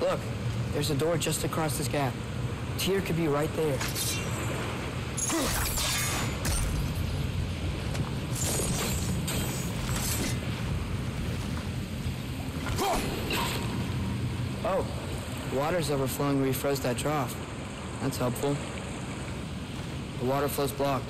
Look, there's a door just across this gap. Tyr could be right there. Oh, water's overflowing where we froze that trough. That's helpful. The water flow's blocked.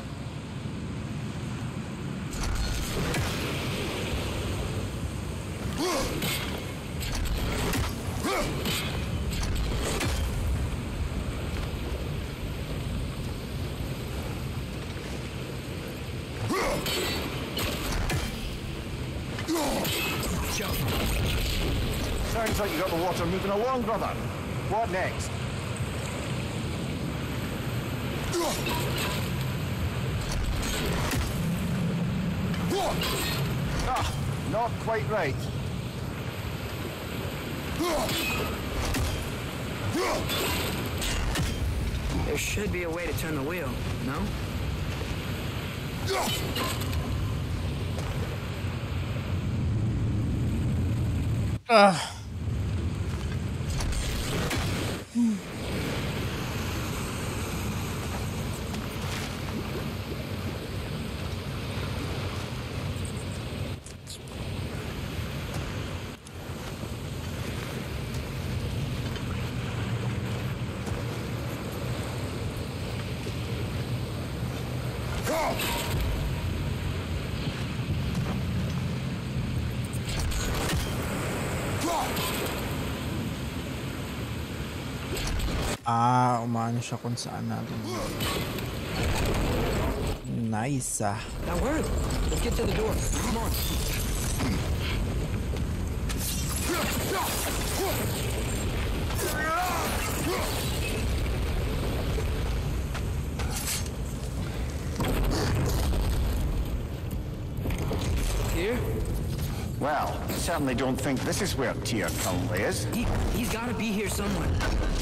Sounds like you got the water moving along, brother. What next? Ah, not quite right. There should be a way to turn the wheel, no? Ah, umaano siya kung saan natin. Nice ah. Now where? Let's get to the door. Come on. Tyr? Well, I certainly don't think this is where Tyr currently is. He's got to be here somewhere.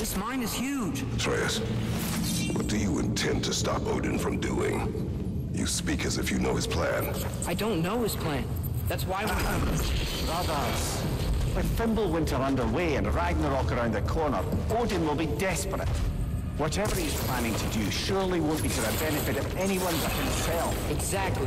This mine is huge. Atreus, what do you intend to stop Odin from doing? You speak as if you know his plan. I don't know his plan. That's why we're... Brothers, with Fimbulwinter underway and Ragnarok around the corner, Odin will be desperate. Whatever he's planning to do surely won't be to the benefit of anyone but himself. Exactly.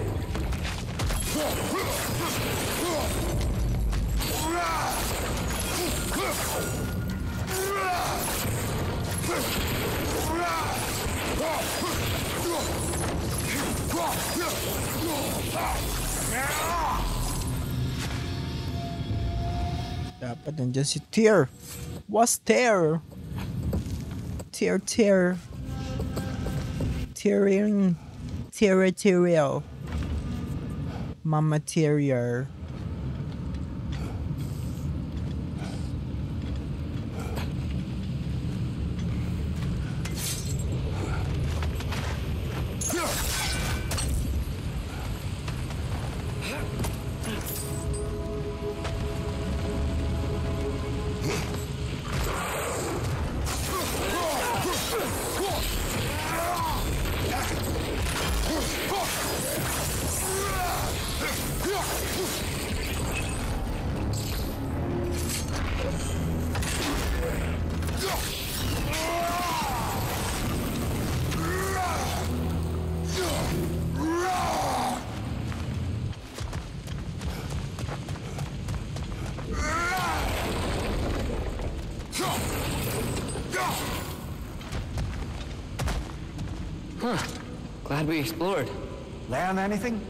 Dapat nandiyan si Tyr. Was Tyr? Tyr. Tyrian. Territorial. Mama Tyr. Huh. Glad we explored. Learn anything?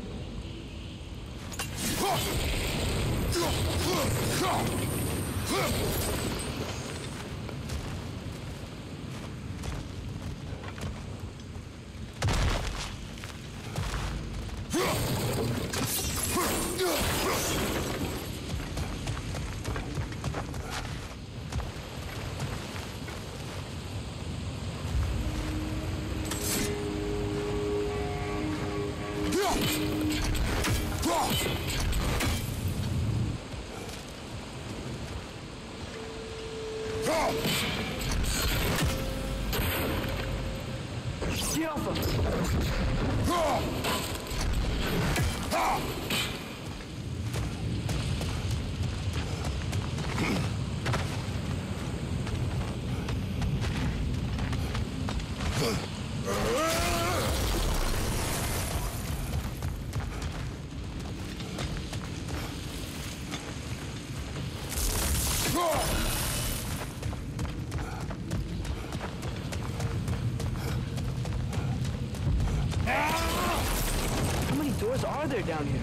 right down here.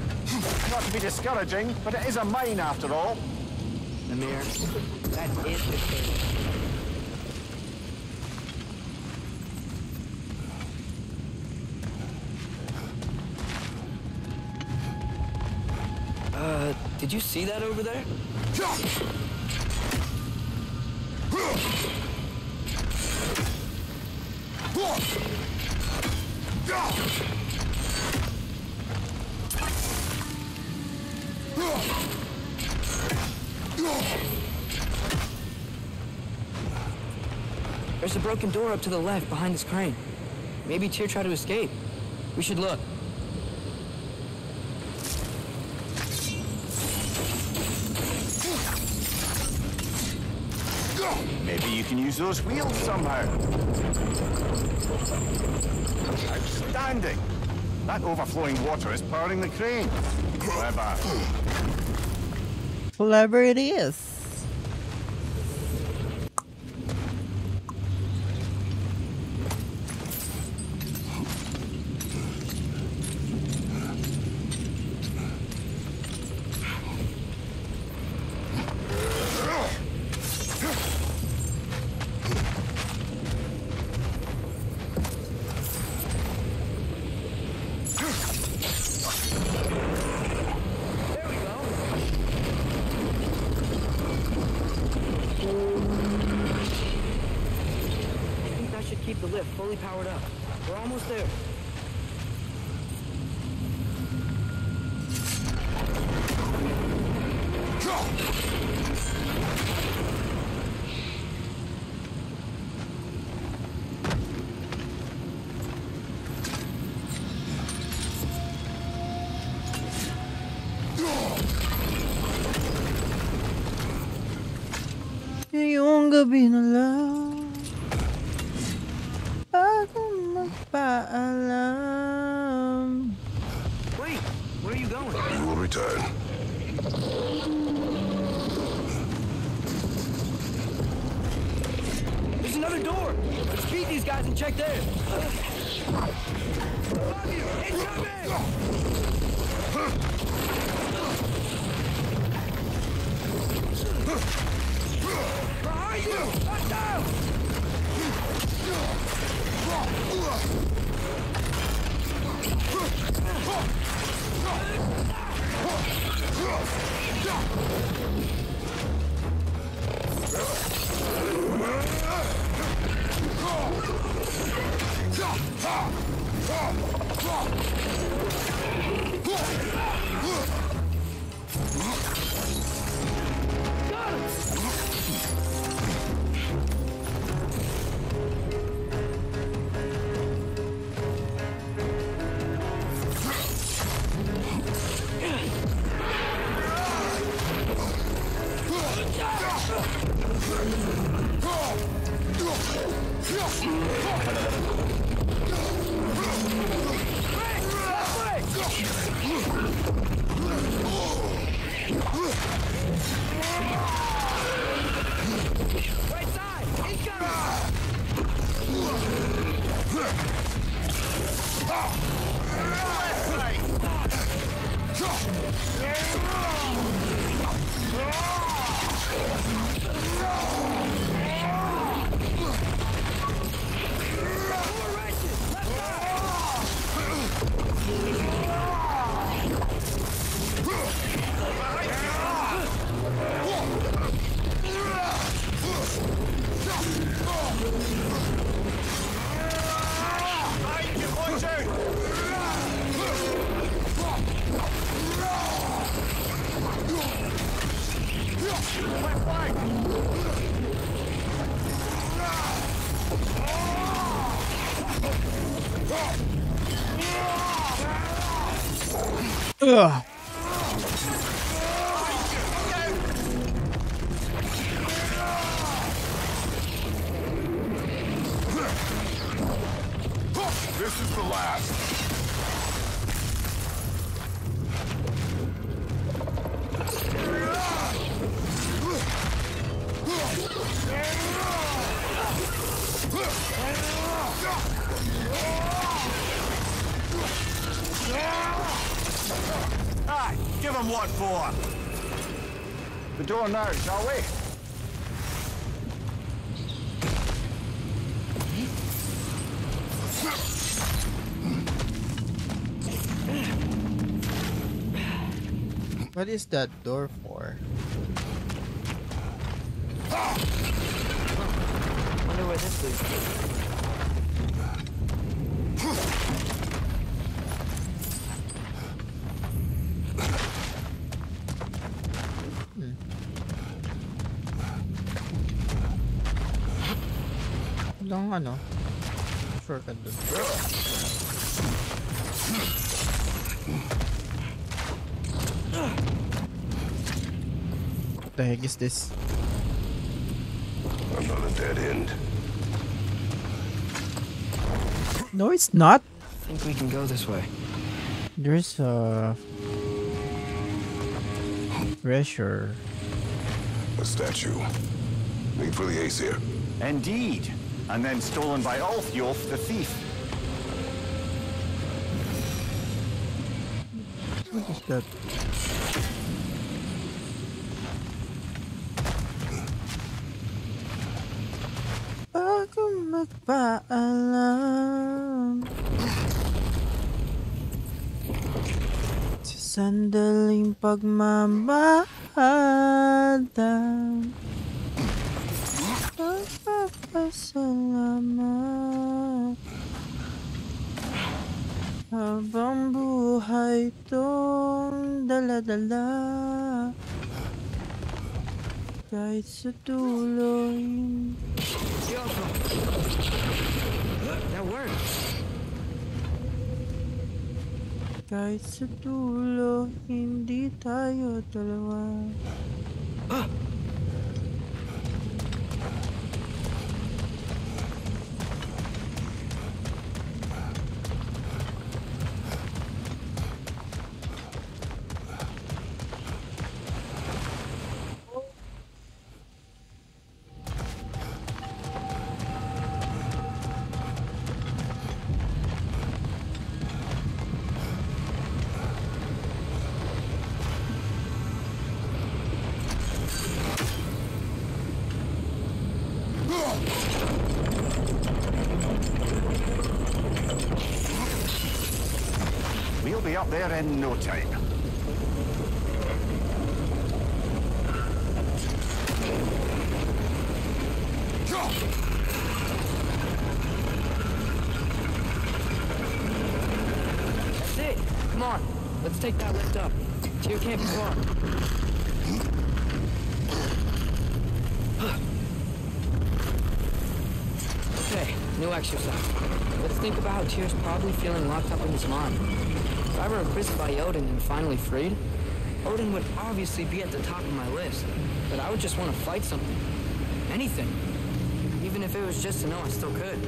Not to be discouraging, but it is a mine after all. Amir, that is the thing. Did you see that over there? There's a broken door up to the left behind this crane. Maybe Tyr tried to escape. We should look. Maybe you can use those wheels somehow. Outstanding! That overflowing water is powering the crane. Clever. Clever it is. Powered up. We're almost there. You won't go being alone. Ugh. This is the last. Alright, give him what for. The door knows, shall we? What is that door for? I wonder where this leads to. Don't ano. Shortcut doon. What the heck is this? Another dead end. No, it's not. I think we can go this way. There's a treasure. A statue made for the Aesir. Indeed, and then stolen by Alfyulf the thief. What is that? Magpaalam sa sandaling pagmamahalan, pagpapasalamat habang buhay tong daladala kahit sa tuloy. That works. Kahit sa dulo, hindi tayo dalawa. Up there in no time. That's it. Come on, let's take that lift up. Tyr can't be far. Okay, new exercise. Let's think about how Tyr's probably feeling locked up in his mind. If I were imprisoned by Odin and finally freed, Odin would obviously be at the top of my list, but I would just want to fight something. Anything. Even if it was just to know I still could.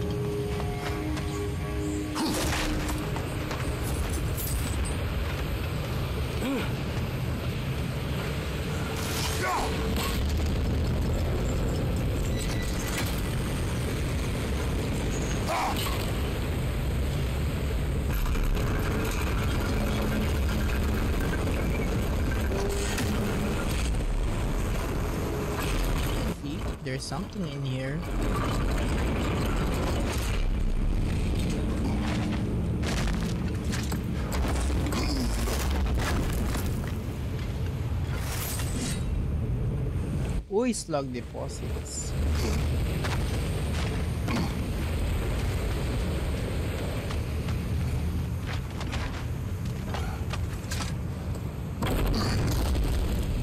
There's something in here. Ooh, slug deposits.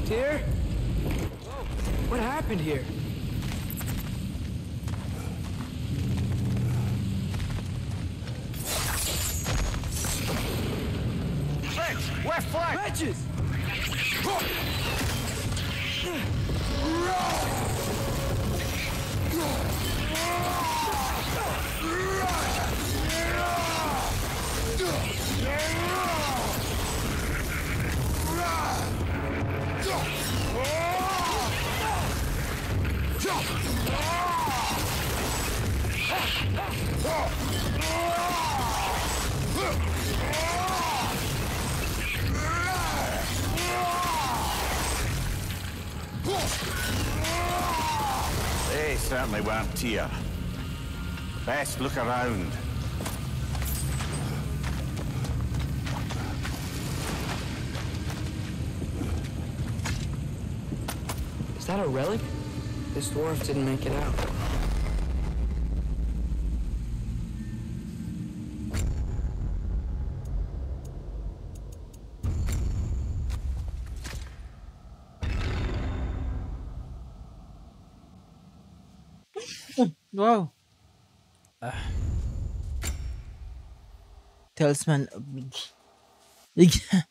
Tyr? Whoa. What happened here? certainly weren't Tyr. Best look around. Is that a relic? This dwarf didn't make it out. Wow. Talisman. Nigga.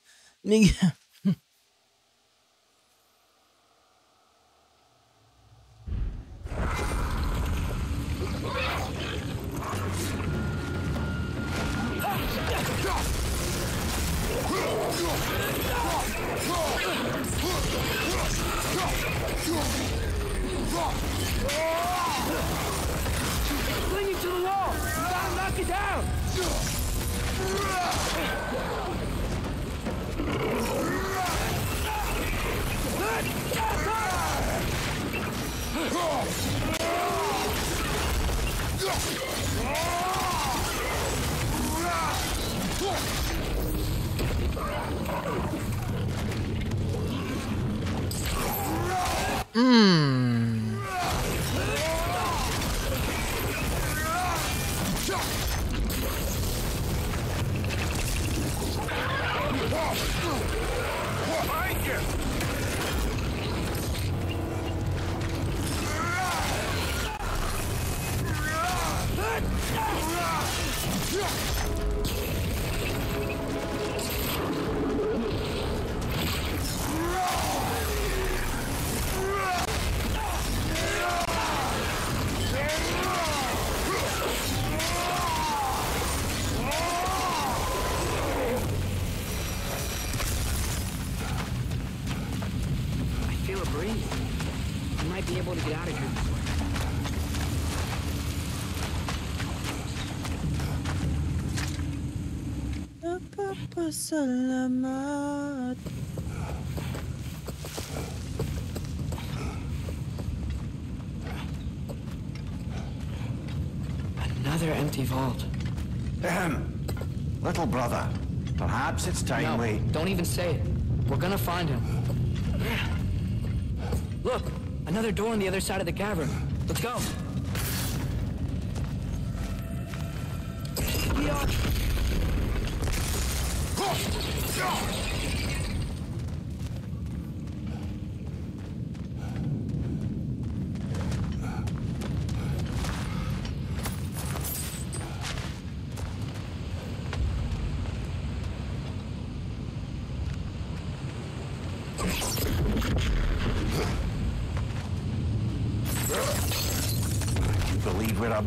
Salamat. Another empty vault. Ahem. Little brother, perhaps it's time we... No, don't even say it. We're gonna find him. Look, another door on the other side of the cavern. Let's go.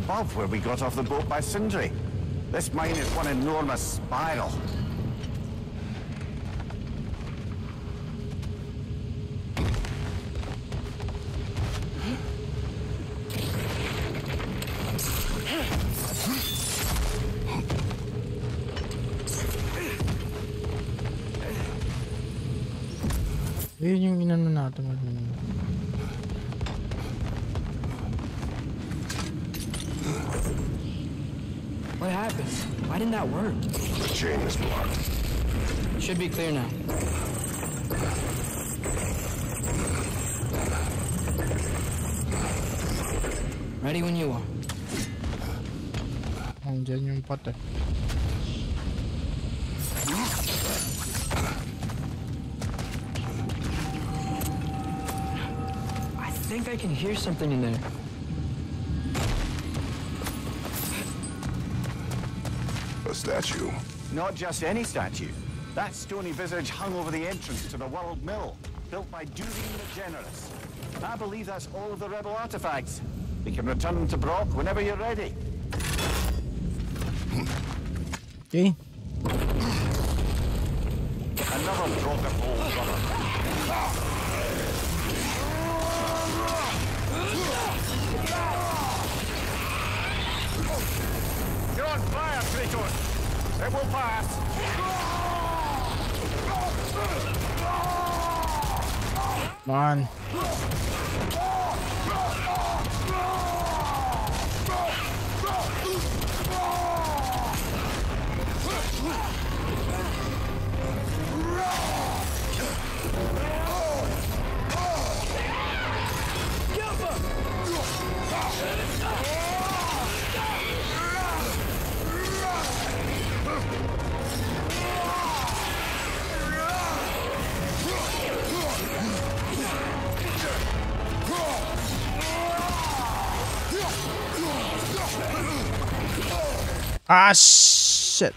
Above where we got off the boat by Sindri. This mine is one enormous spiral. Should be clear now. Ready when you are. I'm genuine potter. I think I can hear something in there. A statue. Not just any statue. That stony visage hung over the entrance to the World Mill, built by Dyrin the Generous. I believe that's all of the rebel artifacts. We can return to Brock whenever you're ready. Okay. Another broken hole, brother. You're on fire, Kratos. It will pass. Come on. Ah, shit.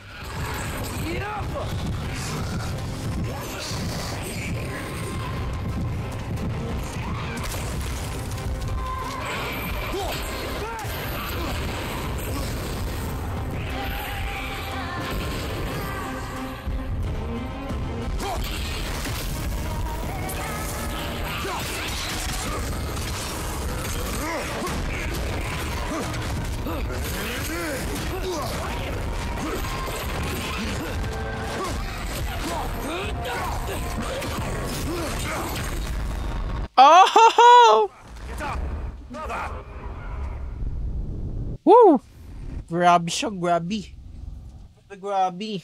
Oh! Woo! Grabe siya, grabe. Grabe.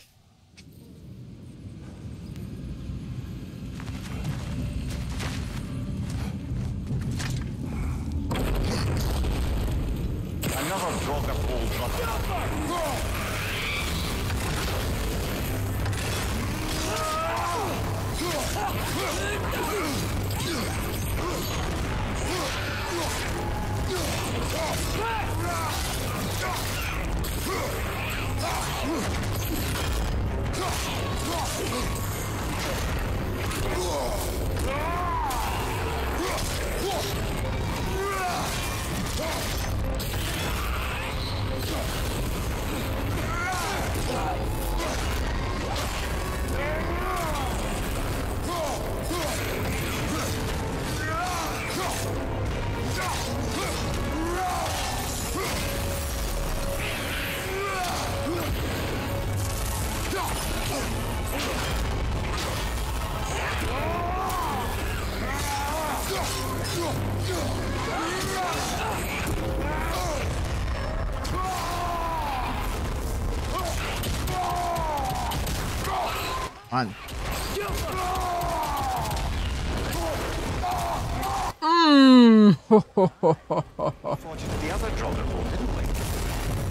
The other Draugr Ball, didn't we?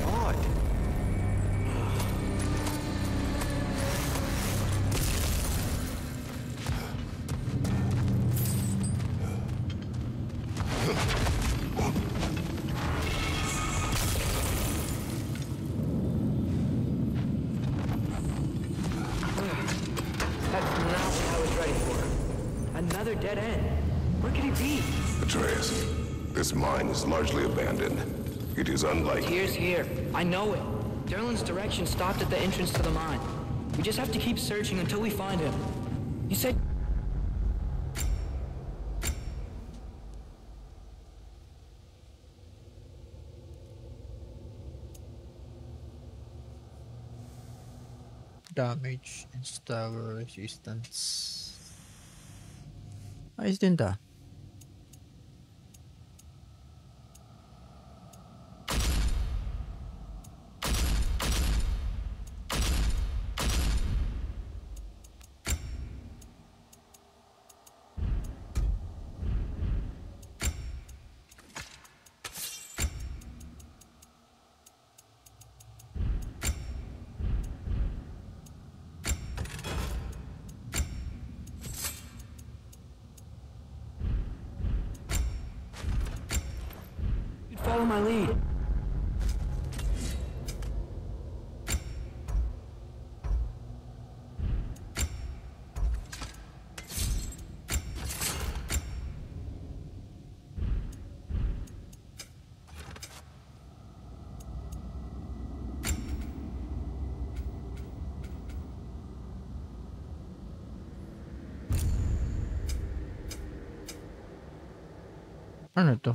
Odd. That's not what I was ready for. Another dead end. Where could he be? Atreus. This mine is largely abandoned. It is unlikely. Tyr's here. I know it. Derlin's direction stopped at the entrance to the mine. We just have to keep searching until we find him. You said... damage and stagger resistance. Ayos din ta. Follow my lead. Ano to?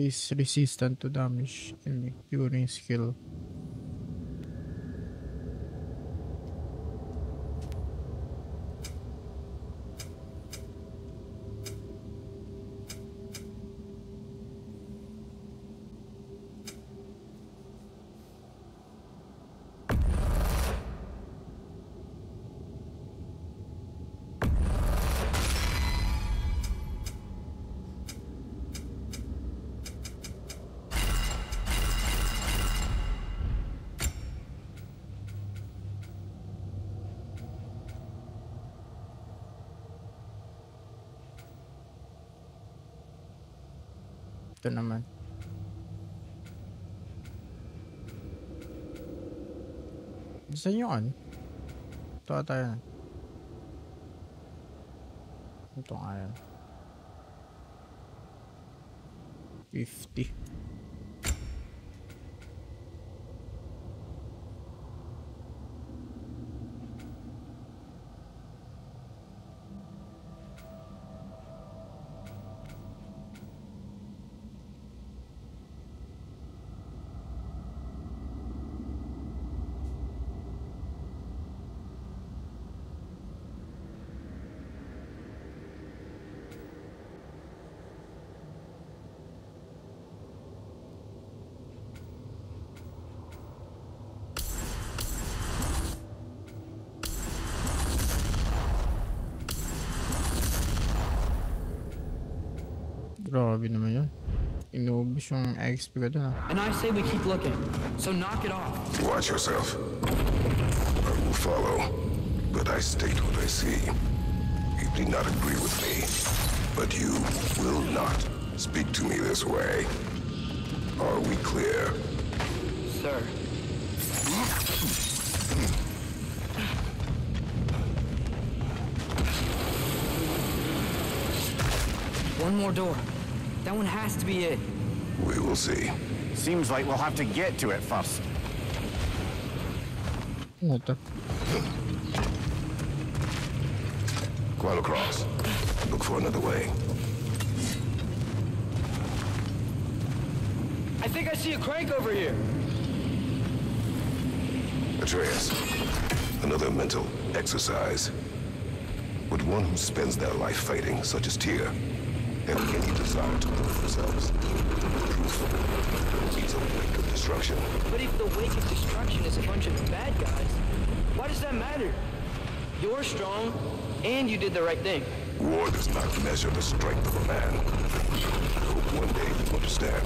Is resistant to damage and curing skill. Ito naman. Saan yun? Ito ata yun. Ito nga yun. 50. Grabe naman yun. Inubos yung XP ko dun, ah. And I say we keep looking. So knock it off. Watch yourself. I will follow. But I state what I see. You did not agree with me. But you will not speak to me this way. Are we clear? Sir. One more door. That one has to be it. We will see. Seems like we'll have to get to it first. What the? Quite across. Look for another way. I think I see a crank over here. Atreus, another mental exercise. Would one who spends their life fighting, such as Tyr, have any desire to prove themselves? He's a wake of destruction. But if the wake of destruction is a bunch of bad guys, why does that matter? You're strong, and you did the right thing. War does not measure the strength of a man. I hope one day you understand.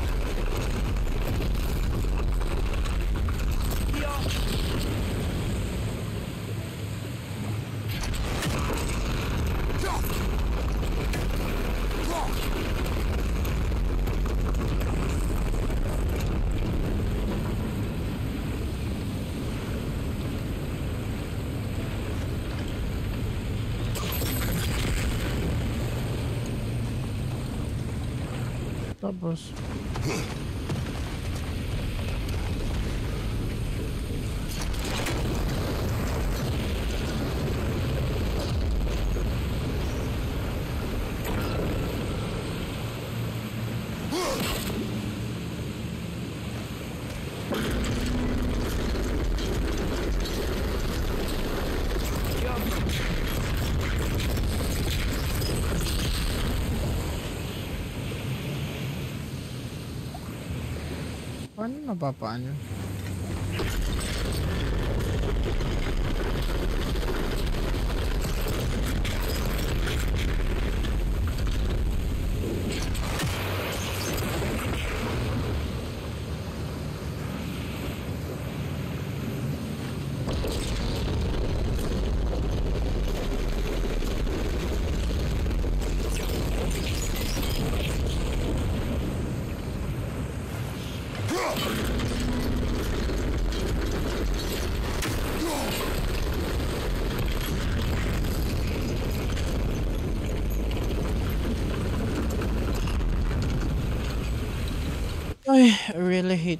Tapos ano napapaan yun? I really hate.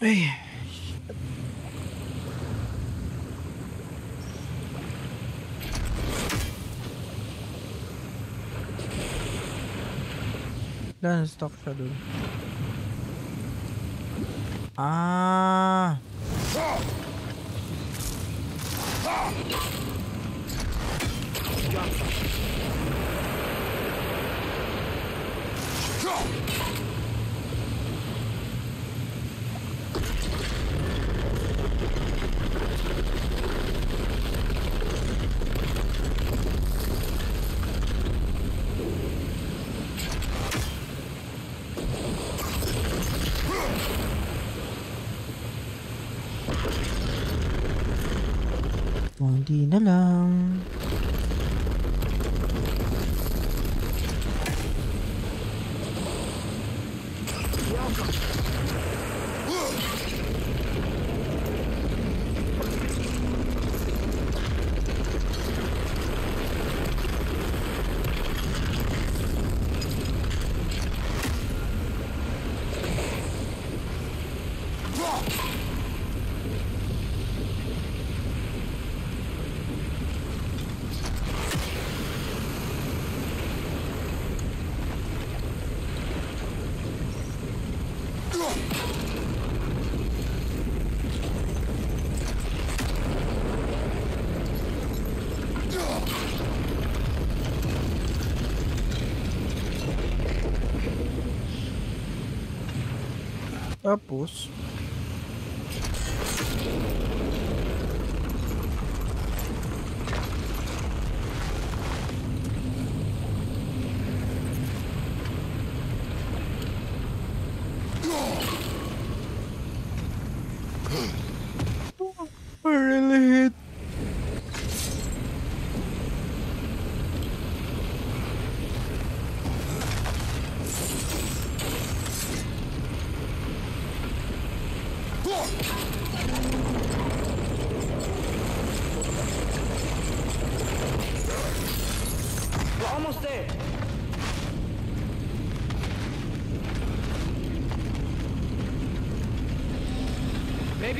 Bem... Dá nesse toque pra duro. Ah! Hindi na lang. Após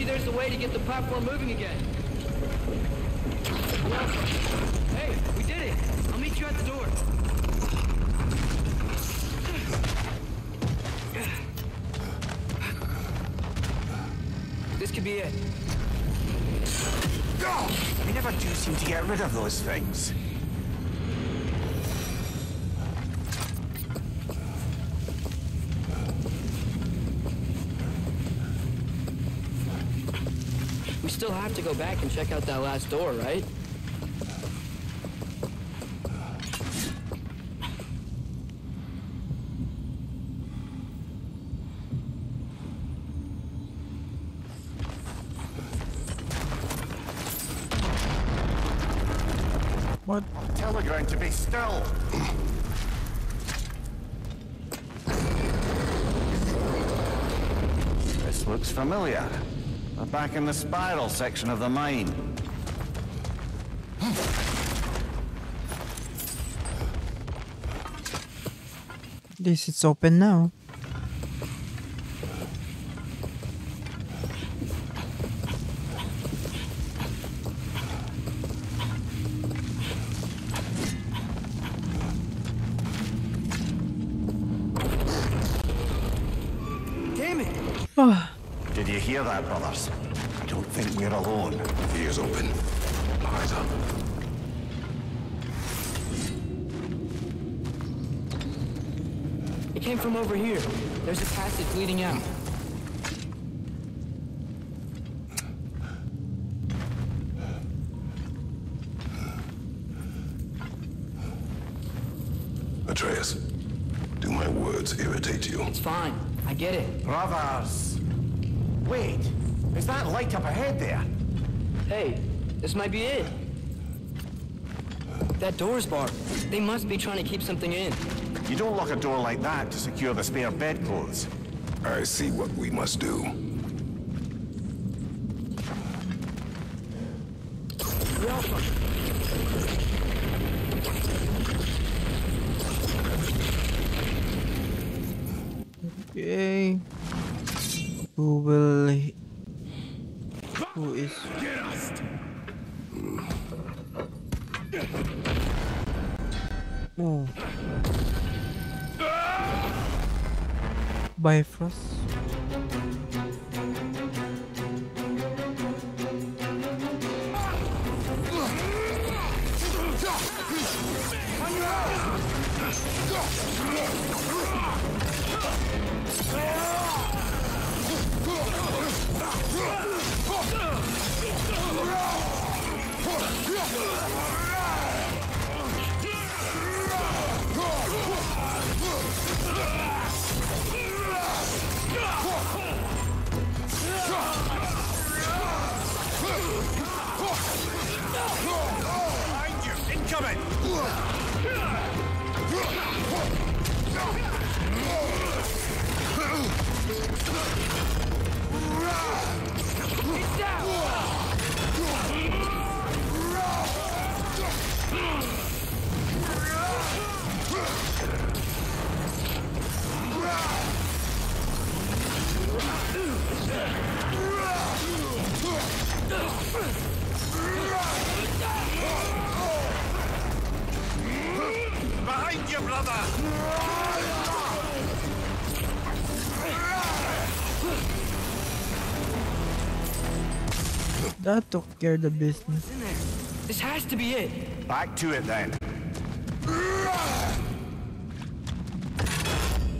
there's a way to get the platform moving again. Hey, we did it. I'll meet you at the door. This could be it. We never do seem to get rid of those things. Still have to go back and check out that last door, right? What? I'm telegraphed to be still. This looks familiar. We're back in the spiral section of the mine. This is open now. Damn it! Oh. Did you hear that, brothers? I don't think we're alone. Ears open. Eyes up. It came from over here. There's a passage leading out. Atreus, do my words irritate you? It's fine. I get it. Brothers! Wait, is that light up ahead there? Hey, this might be it. That door's barred. They must be trying to keep something in. You don't lock a door like that to secure the spare bedclothes. I see what we must do. Okay. who is oh. Bifrost. Behind you, brother! That took care of the business. This has to be it. Back to it then.